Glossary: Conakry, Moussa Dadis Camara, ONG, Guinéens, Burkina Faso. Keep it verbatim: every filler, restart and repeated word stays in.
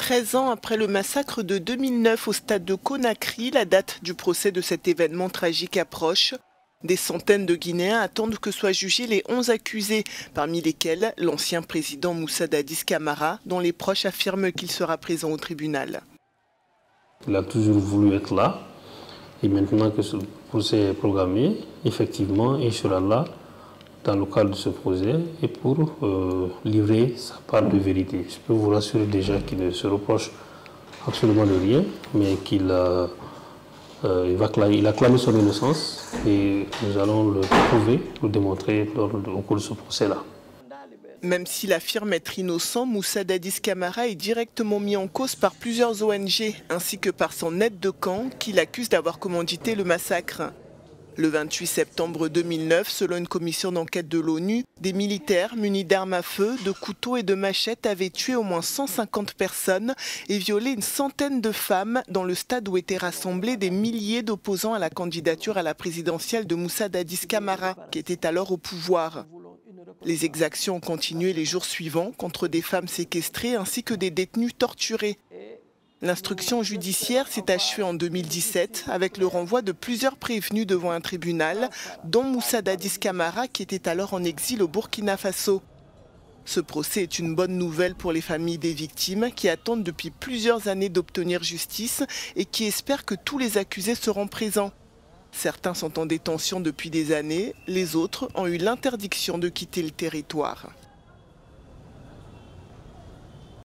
treize ans après le massacre de deux mille neuf au stade de Conakry, la date du procès de cet événement tragique approche. Des centaines de Guinéens attendent que soient jugés les onze accusés, parmi lesquels l'ancien président Moussa Dadis Camara, dont les proches affirment qu'il sera présent au tribunal. Il a toujours voulu être là, et maintenant que ce procès est programmé, effectivement, il sera là, dans le cadre de ce projet, et pour euh, livrer sa part de vérité. Je peux vous rassurer déjà qu'il ne se reproche absolument de rien, mais qu'il euh, il il a clamé son innocence, et nous allons le prouver, le démontrer lors, au cours de ce procès-là. Même s'il affirme être innocent, Moussa Dadis Camara est directement mis en cause par plusieurs O N G, ainsi que par son aide de camp, qu'il accuse d'avoir commandité le massacre. Le vingt-huit septembre deux mille neuf, selon une commission d'enquête de l'ONU, des militaires munis d'armes à feu, de couteaux et de machettes avaient tué au moins cent cinquante personnes et violé une centaine de femmes dans le stade où étaient rassemblés des milliers d'opposants à la candidature à la présidentielle de Moussa Dadis Camara, qui était alors au pouvoir. Les exactions ont continué les jours suivants contre des femmes séquestrées ainsi que des détenus torturés. L'instruction judiciaire s'est achevée en deux mille dix-sept avec le renvoi de plusieurs prévenus devant un tribunal, dont Moussa Dadis Camara qui était alors en exil au Burkina Faso. Ce procès est une bonne nouvelle pour les familles des victimes qui attendent depuis plusieurs années d'obtenir justice et qui espèrent que tous les accusés seront présents. Certains sont en détention depuis des années, les autres ont eu l'interdiction de quitter le territoire.